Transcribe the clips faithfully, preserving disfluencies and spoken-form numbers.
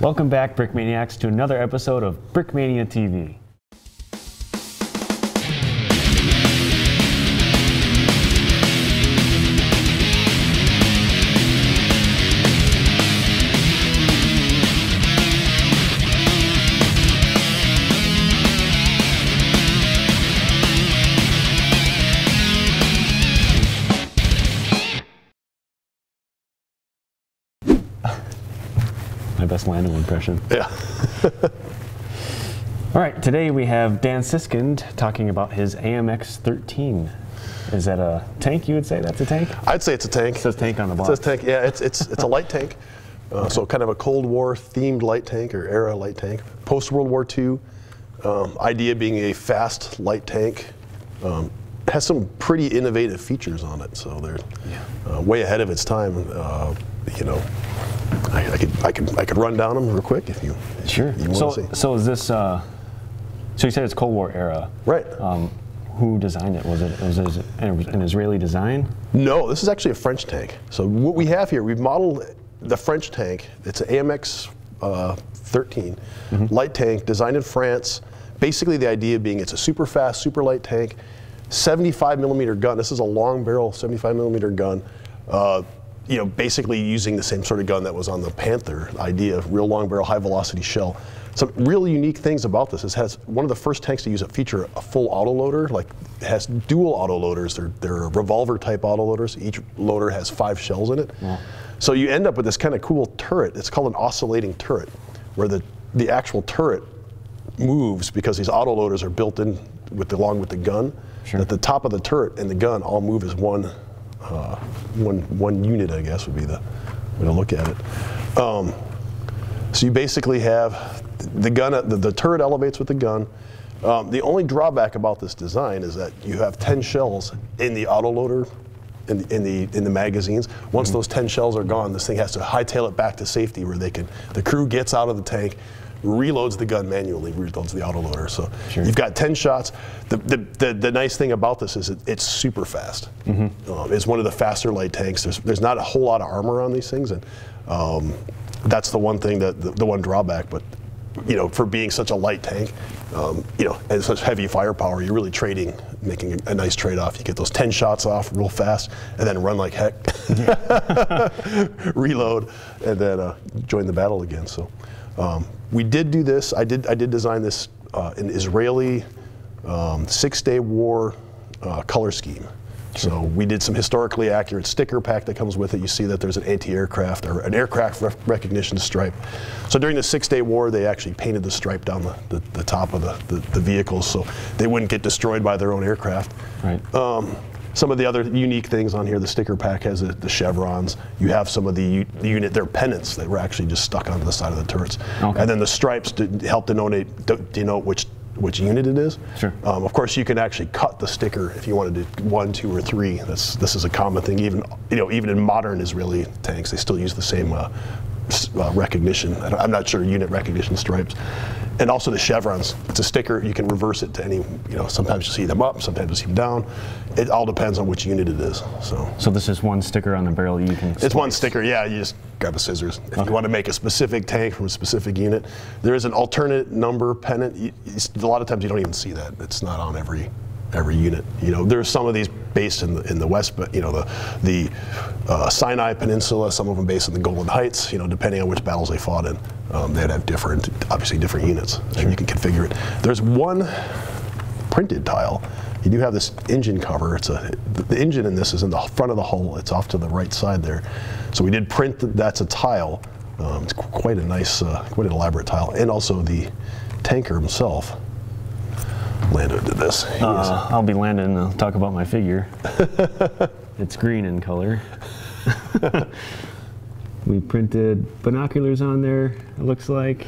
Welcome back, Brickmaniacs, to another episode of Brickmania T V. My best Lando impression. Yeah. All right, today we have Dan Siskind talking about his A M X thirteen. Is that a tank, you would say? That's a tank? I'd say it's a tank. It says tank on the box. It says tank, yeah. It's, it's, it's a light tank. Uh, okay. So kind of a Cold War-themed light tank or era light tank. Post-World War Two, um, idea being a fast light tank. Um, it has some pretty innovative features on it, so they're yeah. uh, way ahead of its time, uh, you know. I, I could I could I could run down them real quick if you if sure. You so see. so is this uh, so you said it's Cold War era, right? Um, who designed it? Was it was it an Israeli design? No, this is actually a French tank. So what we have here, we've modeled the French tank. It's an A M X thirteen mm-hmm. light tank designed in France. Basically, the idea being it's a super fast, super light tank, seventy-five millimeter gun. This is a long barrel seventy-five millimeter gun. Uh, You know, basically using the same sort of gun that was on the Panther idea of real long barrel, high velocity shell. Some really unique things about this is it has one of the first tanks to use a feature a full autoloader. Like it has dual autoloaders. They're they're revolver type autoloaders. Each loader has five shells in it. Yeah. So you end up with this kind of cool turret. It's called an oscillating turret, where the the actual turret moves because these autoloaders are built in with the, along with the gun. Sure. At the top of the turret and the gun all move as one. Uh, one one unit, I guess, would be the way to look at it. Um, so you basically have the gun, the, the turret elevates with the gun. Um, the only drawback about this design is that you have ten shells in the autoloader, in the in the, in the magazines. Once mm-hmm. those ten shells are gone, this thing has to hightail it back to safety, where they can. The crew gets out of the tank, reloads the gun manually, reloads the autoloader. So sure. you've got ten shots. The, the, the, the nice thing about this is it, it's super fast. Mm-hmm. um, it's one of the faster light tanks. There's, there's not a whole lot of armor on these things, and um, that's the one thing, that the, the one drawback. But you know, for being such a light tank, um, you know, and such heavy firepower, you're really trading, making a, a nice trade-off. You get those ten shots off real fast, and then run like heck, reload, and then uh, join the battle again. So. Um, we did do this. I did. I did design this uh, in Israeli um, Six-Day War uh, color scheme. Sure. So we did some historically accurate sticker pack that comes with it. You see that there's an anti-aircraft or an aircraft re recognition stripe. So during the Six-Day War, they actually painted the stripe down the, the, the top of the, the, the vehicles, so they wouldn't get destroyed by their own aircraft. Right. Um, Some of the other unique things on here, the sticker pack has the, the chevrons. You have some of the, the unit, their pennants that were actually just stuck onto the side of the turrets. Okay. And then the stripes to help denote, denote which, which unit it is. Sure. Um, of course, you can actually cut the sticker if you wanted to, one, two, or three. That's, this is a common thing. Even, you know, even in modern Israeli tanks, they still use the same uh, uh, recognition. I'm not sure, unit recognition stripes. And also the chevrons. It's a sticker. You can reverse it to any, you know, sometimes you see them up, sometimes you see them down. It all depends on which unit it is. So so this is one sticker on the barrel you can slice. It's one sticker, yeah. You just grab a scissors. If okay. you want to make a specific tank from a specific unit, there is an alternate number pennant. You, a lot of times you don't even see that. It's not on every every unit. You know, there's some of these based in the, in the west, but you know, the, the uh, Sinai Peninsula, some of them based in the Golan Heights, you know, depending on which battles they fought in. Um, they'd have different, obviously different units, sure. and you can configure it. There's one printed tile. You do have this engine cover. It's a, the engine in this is in the front of the hull. It's off to the right side there. So we did print, th that's a tile. Um, it's quite a nice, uh, quite an elaborate tile. And also the tanker himself. Lando did this. Uh, I'll be Lando and I'll talk about my figure. It's green in color. We printed binoculars on there, it looks like.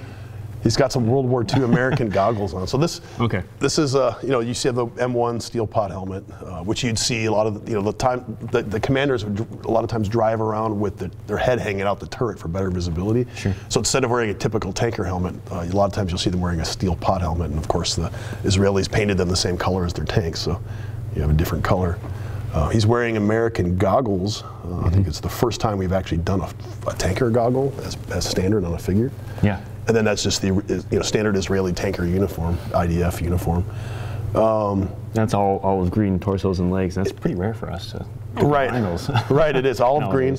He's got some World War Two American goggles on. So this, okay. this is a, you know, you see the M one steel pot helmet, uh, which you'd see a lot of, you know, the time, the, the commanders would a lot of times drive around with the, their head hanging out the turret for better visibility. Sure. So instead of wearing a typical tanker helmet, uh, a lot of times you'll see them wearing a steel pot helmet, and of course the Israelis painted them the same color as their tanks, so you have a different color. Uh, he's wearing American goggles. Uh, mm-hmm. I think it's the first time we've actually done a, a tanker goggle as, as standard on a figure. Yeah. And then that's just the you know standard Israeli tanker uniform, I D F uniform. Um, that's all olive green torsos and legs. That's it, pretty rare for us to. to right. Right. It is olive green.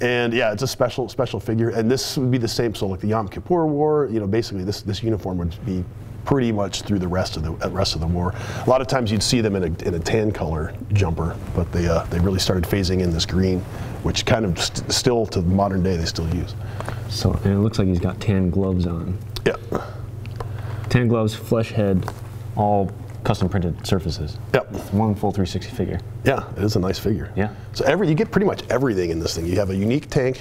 And yeah, it's a special special figure. And this would be the same. So like the Yom Kippur War, you know, basically this this uniform would be pretty much through the rest of the uh, rest of the war. A lot of times you'd see them in a in a tan color jumper, but they uh, they really started phasing in this green, which kind of st still to the modern day they still use. So and it looks like he's got tan gloves on. Yeah. Tan gloves, flesh head, all custom printed surfaces. Yep. It's one full three sixty figure. Yeah, it is a nice figure. Yeah. So every you get pretty much everything in this thing. You have a unique tank,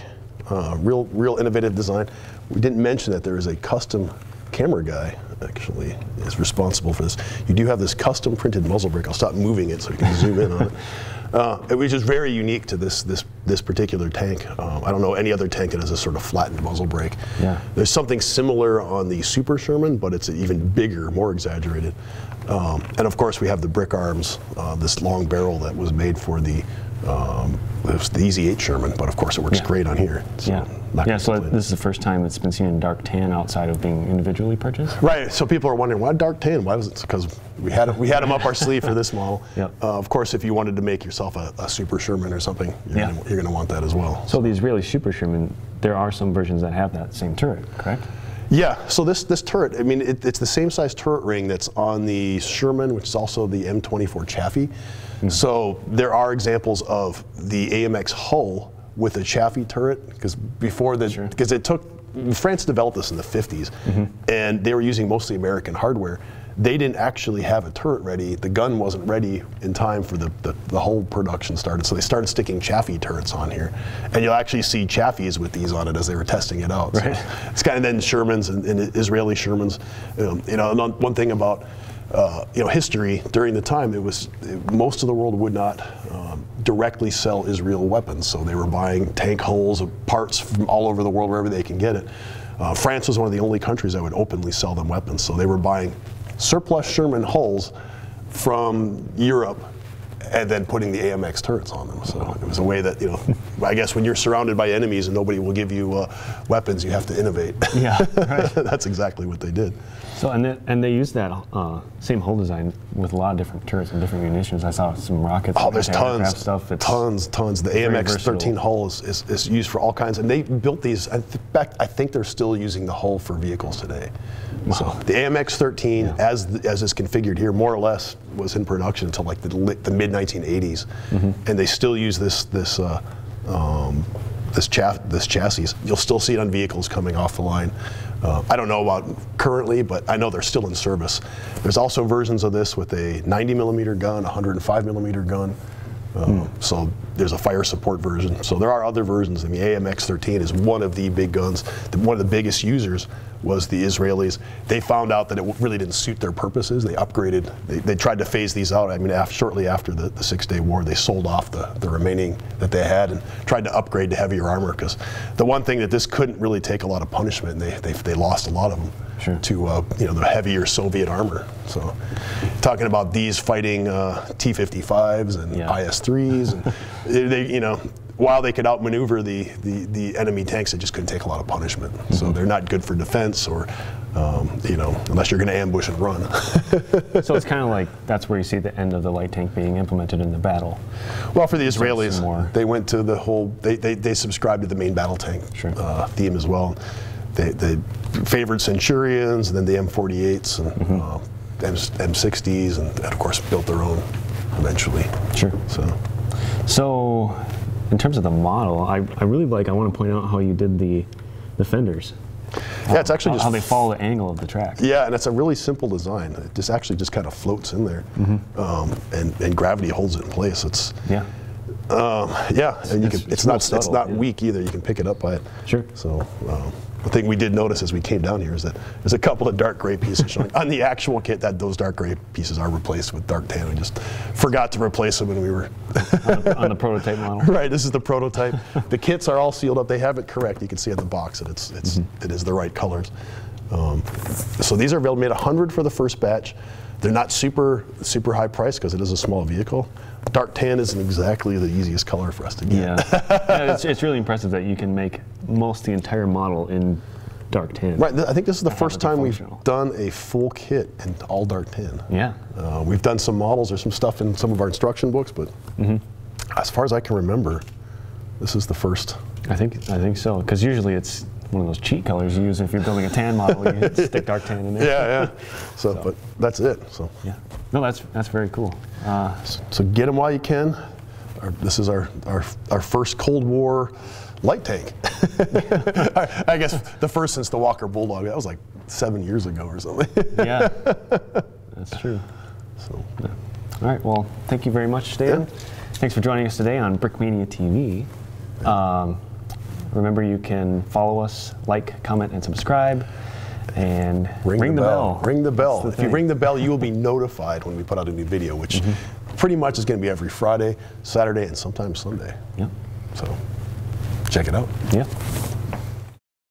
uh, real real innovative design. We didn't mention that there is a custom camera guy actually is responsible for this. You do have this custom printed muzzle brick. I'll stop moving it so you can zoom in on it. Uh, it was just very unique to this this this particular tank. Um, I don't know any other tank that has a sort of flattened muzzle brake. Yeah. There's something similar on the Super Sherman, but it's even bigger, more exaggerated. Um, and of course, we have the brickarms, uh, this long barrel that was made for the um, it was the Easy eight Sherman, but of course it works yeah. great on here. So yeah. Yeah, so that, this is the first time it's been seen in dark tan outside of being individually purchased. Right, so people are wondering, why dark tan? Why was it? Because we had we had them up our sleeve for this model. Yep. Uh, of course, if you wanted to make yourself a, a Super Sherman or something, you're yeah. going to want that as well. So, so the Israeli Super Sherman, there are some versions that have that same turret, correct? Yeah, so this this turret, I mean, it, it's the same size turret ring that's on the Sherman, which is also the M twenty-four Chaffee. Mm-hmm. So there are examples of the A M X hull with a Chaffee turret, because before the, because sure. it took, France developed this in the fifties, mm-hmm. and they were using mostly American hardware. They didn't actually have a turret ready. The gun wasn't ready in time for the, the, the whole production started, so they started sticking Chaffee turrets on here. And you'll actually see Chaffees with these on it as they were testing it out. Right. So it's kind of then Shermans and, and Israeli Shermans. Um, you know, one thing about uh, you know history during the time, it was it, most of the world would not um, directly sell Israel weapons, so they were buying tank hulls, parts from all over the world wherever they can get it. Uh, France was one of the only countries that would openly sell them weapons, so they were buying surplus Sherman hulls from Europe and then putting the A M X turrets on them. So it was a way that, you know, I guess when you're surrounded by enemies and nobody will give you uh, weapons, you have to innovate. Yeah, right. That's exactly what they did. So, and, then, and they used that uh, same hull design with a lot of different turrets and different munitions. I saw some rockets. Oh, there's tons, stuff. It's tons, tons. The A M X thirteen hull is, is, is used for all kinds. And they built these, in fact, I think they're still using the hull for vehicles today. Wow. So the A M X thirteen, yeah. as, the, as it's configured here, more or less was in production until like the, the mid nineteen eighties. Mm-hmm. And they still use this, this, uh, um, this, chaff, this chassis. You'll still see it on vehicles coming off the line. Uh, I don't know about currently, but I know they're still in service. There's also versions of this with a ninety millimeter gun, one oh five millimeter gun. Uh, mm. So there's a fire support version. So there are other versions. I mean, A M X thirteen is one of the big guns. The, one of the biggest users was the Israelis. They found out that it really didn't suit their purposes. They upgraded. They, they tried to phase these out. I mean, af shortly after the, the Six-Day War, they sold off the, the remaining that they had and tried to upgrade to heavier armor, because the one thing that this couldn't really take a lot of punishment. And they, they, they lost a lot of them. Sure. To uh, you know the heavier Soviet armor. So talking about these fighting uh, T fifty-fives and yeah. I S threes, and they you know while they could outmaneuver the, the the enemy tanks, they just couldn't take a lot of punishment. Mm-hmm. So they're not good for defense, or um, you know unless you're going to ambush and run. So it's kind of like that's where you see the end of the light tank being implemented in the battle. Well, for the Israelis, they went to the whole they they, they subscribed to the main battle tank sure. uh, theme as well. They, they favored Centurions, and then the M forty-eights, and mm-hmm. uh, M sixties, and, and of course built their own eventually. Sure. So, so in terms of the model, I, I really like. I want to point out how you did the, the fenders. Yeah, it's actually how, just how they follow the angle of the track. Yeah, and it's a really simple design. It just actually just kind of floats in there, mm-hmm. um, and and gravity holds it in place. It's yeah. Um, yeah, and you it's, can, it's, it's not subtle, it's not yeah. weak either. You can pick it up by it. Sure. So um, the thing we did notice as we came down here is that there's a couple of dark gray pieces showing on the actual kit. That those dark gray pieces are replaced with dark tan. We just forgot to replace them when we were on, the, on the prototype model. Right. This is the prototype. The kits are all sealed up. They have it correct. You can see at the box that it's it's mm-hmm. it is the right colors. Um, so these are available, made one hundred for the first batch. They're not super super high priced because it is a small vehicle. Dark tan isn't exactly the easiest color for us to get. Yeah, yeah, it's, it's really impressive that you can make most the entire model in dark tan. Right, th I think this is the I first time we've done a full kit in all dark tan. Yeah. Uh, we've done some models or some stuff in some of our instruction books, but mm-hmm. as far as I can remember, this is the first. I think, I think so, because usually it's one of those cheat colors you use if you're building a tan model. You stick dark tan in there. Yeah, yeah. So, so, but that's it. So. Yeah. No, that's that's very cool. Uh, so, so get them while you can. Our, this is our, our our first Cold War light tank. I, I guess the first since the Walker Bulldog. That was like seven years ago or something. Yeah, that's true. So, yeah. All right. Well, thank you very much, Dan. Yeah. Thanks for joining us today on Brickmania T V. Um, Remember, you can follow us, like, comment, and subscribe, and ring, ring the, the bell. bell. Ring the bell. The if thing. you ring the bell, you will be notified when we put out a new video, which mm-hmm. pretty much is going to be every Friday, Saturday, and sometimes Sunday. Yeah. So check it out. Yeah.